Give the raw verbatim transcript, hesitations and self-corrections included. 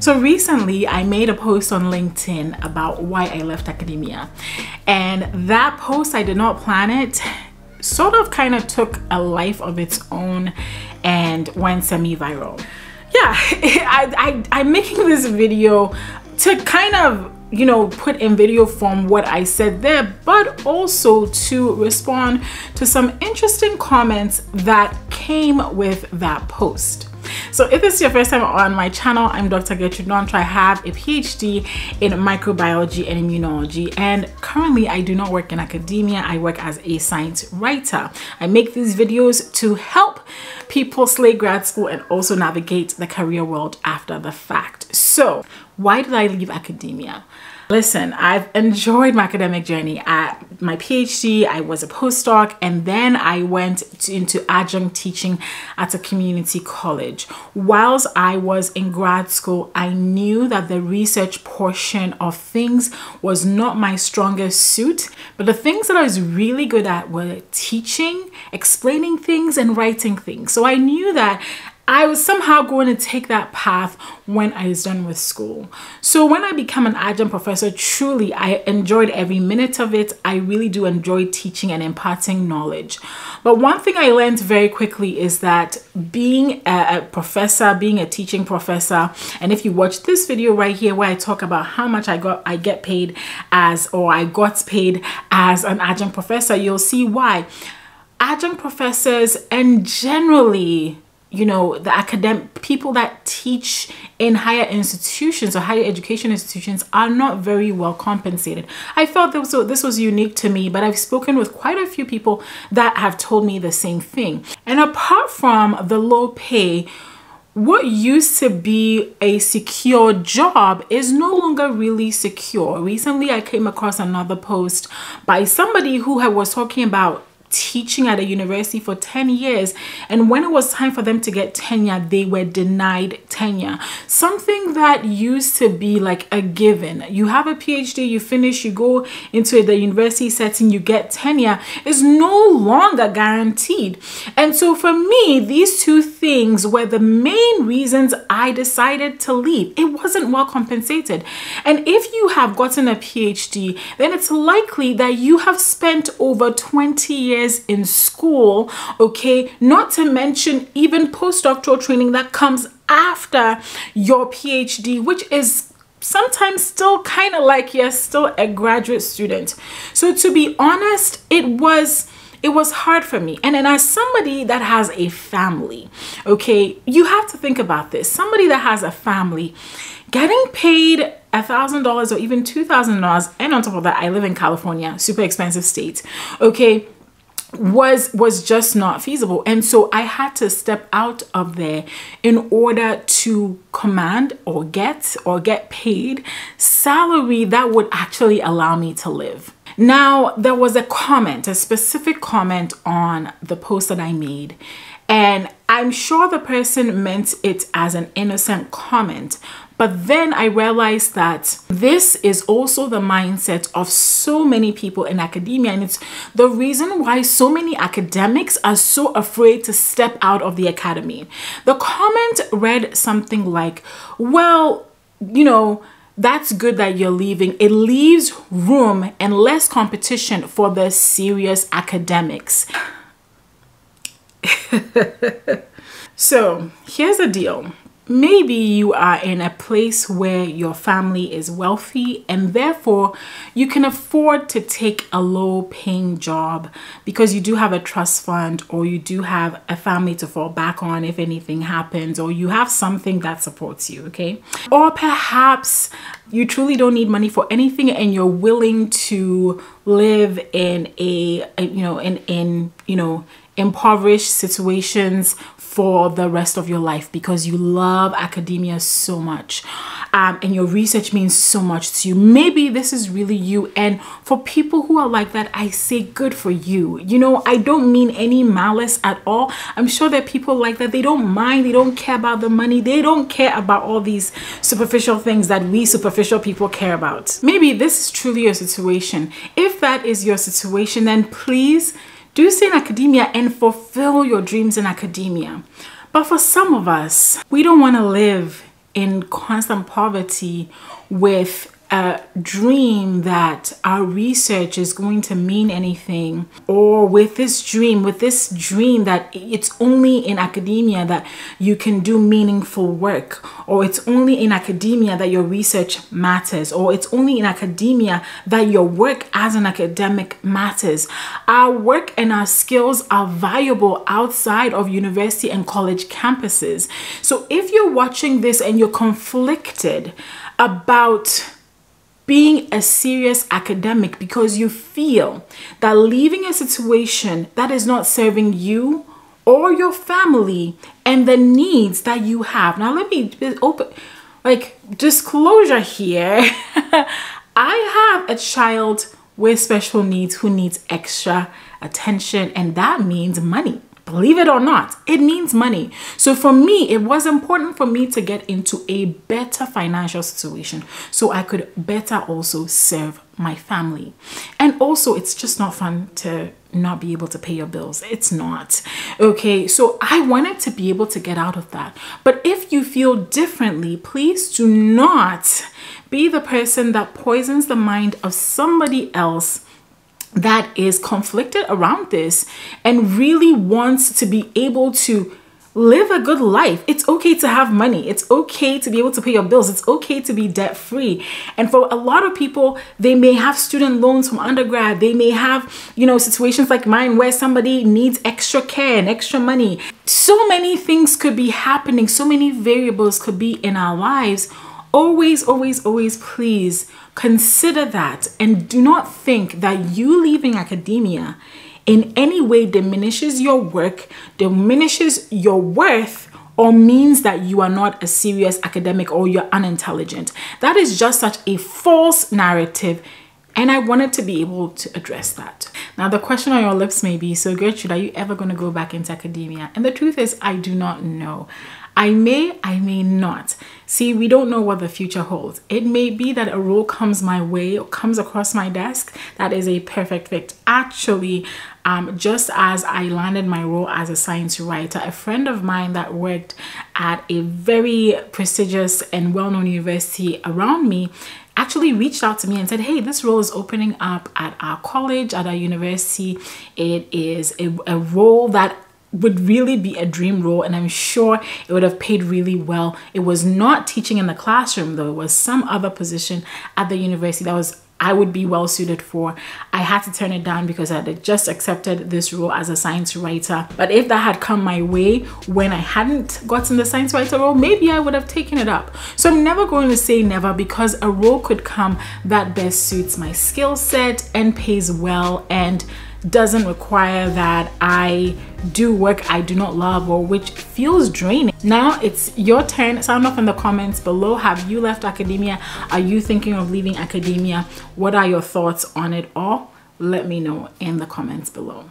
So recently I made a post on LinkedIn about why I left academia, and that post, I did not plan it, sort of kind of took a life of its own and went semi-viral. Yeah, I, I, I'm making this video to kind of, you know, put in video form what I said there, but also to respond to some interesting comments that came with that post. So if this is your first time on my channel, I'm Doctor Gertrude Nontra. I have a PhD in microbiology and immunology, and currently I do not work in academia. I work as a science writer. I make these videos to help people slay grad school and also navigate the career world after the fact. So why did I leave academia? Listen, I've enjoyed my academic journey. At my PhD, I was a postdoc, and then I went to, into adjunct teaching at a community college. Whilst I was in grad school, I knew that the research portion of things was not my strongest suit, but the things that I was really good at were teaching, explaining things, and writing things. So I knew that I was somehow going to take that path when I was done with school. So when I became an adjunct professor, truly, I enjoyed every minute of it. I really do enjoy teaching and imparting knowledge. But one thing I learned very quickly is that being a professor, being a teaching professor, and if you watch this video right here where I talk about how much I got, I get paid as, or I got paid as an adjunct professor, you'll see why. Adjunct professors and generally, you know, the academic people that teach in higher institutions or higher education institutions are not very well compensated. I felt that so this was unique to me, but I've spoken with quite a few people that have told me the same thing. And apart from the low pay, what used to be a secure job is no longer really secure. Recently, I came across another post by somebody who was talking about teaching at a university for ten years, and when it was time for them to get tenure, they were denied tenure. Something that used to be like a given. You have a PhD, you finish, you go into the university setting, you get tenure, is no longer guaranteed. And so for me, these two things were the main reasons I decided to leave. It wasn't well compensated. And if you have gotten a PhD, then it's likely that you have spent over twenty years in school, okay, not to mention even postdoctoral training that comes after your PhD, which is sometimes still kind of like you're still a graduate student. So to be honest, it was It was hard for me. And then as somebody that has a family, okay, you have to think about this. Somebody that has a family, getting paid a thousand dollars or even two thousand dollars, and on top of that, I live in California, super expensive state, okay, was was just not feasible. And so I had to step out of there in order to command or get or get paid salary that would actually allow me to live. Now, there was a comment, a specific comment on the post that I made, and I'm sure the person meant it as an innocent comment, but then I realized that this is also the mindset of so many people in academia, and it's the reason why so many academics are so afraid to step out of the academy. The comment read something like, well, you know, that's good that you're leaving. It leaves room and less competition for the serious academics. So here's the deal. Maybe you are in a place where your family is wealthy, and therefore you can afford to take a low paying job because you do have a trust fund, or you do have a family to fall back on if anything happens, or you have something that supports you, okay? Or perhaps you truly don't need money for anything and you're willing to live in a, you know, in, in, you know, impoverished situations for the rest of your life because you love academia so much, um, and your research means so much to you. Maybe this is really you, and for people who are like that, I say good for you. You know, I don't mean any malice at all. I'm sure that people like that, they don't mind, they don't care about the money, they don't care about all these superficial things that we superficial people care about. Maybe this is truly your situation. If that is your situation, then please do stay in academia and fulfill your dreams in academia. But for some of us, we don't want to live in constant poverty with a dream that our research is going to mean anything, or with this dream, with this dream that it's only in academia that you can do meaningful work, or it's only in academia that your research matters, or it's only in academia that your work as an academic matters. Our work and our skills are valuable outside of university and college campuses. So if you're watching this and you're conflicted about being a serious academic because you feel that leaving a situation that is not serving you or your family and the needs that you have. Now let me open, like, disclosure here. I have a child with special needs who needs extra attention, and that means money. Believe it or not, it means money. So for me, it was important for me to get into a better financial situation so I could better also serve my family. And also, it's just not fun to not be able to pay your bills. It's not. Okay, so I wanted to be able to get out of that. But if you feel differently, please do not be the person that poisons the mind of somebody else that is conflicted around this and really wants to be able to live a good life. It's okay to have money. It's okay to be able to pay your bills. It's okay to be debt free. And for a lot of people, they may have student loans from undergrad. They may have, you know, situations like mine where somebody needs extra care and extra money. So many things could be happening. So many variables could be in our lives. Always, always, always, please consider that, and do not think that you leaving academia in any way diminishes your work, diminishes your worth, or means that you are not a serious academic or you're unintelligent. That is just such a false narrative, and I wanted to be able to address that. Now, the question on your lips may be, so Gertrude, are you ever going to go back into academia? And the truth is, I do not know. I may, I may not. See, we don't know what the future holds. It may be that a role comes my way or comes across my desk that is a perfect fit. Actually, um, just as I landed my role as a science writer, a friend of mine that worked at a very prestigious and well-known university around me actually reached out to me and said, hey, this role is opening up at our college, at our university. It is a, a role that would really be a dream role, and I'm sure it would have paid really well. It was not teaching in the classroom, though. It was some other position at the university that was I would be well suited for. I had to turn it down because I had just accepted this role as a science writer. But if that had come my way when I hadn't gotten the science writer role, maybe I would have taken it up. So I'm never going to say never, because a role could come that best suits my skill set and pays well and doesn't require that I do work I do not love or which feels draining. Now it's your turn. Sound off in the comments below. Have you left academia? Are you thinking of leaving academia? What are your thoughts on it all? Let me know in the comments below.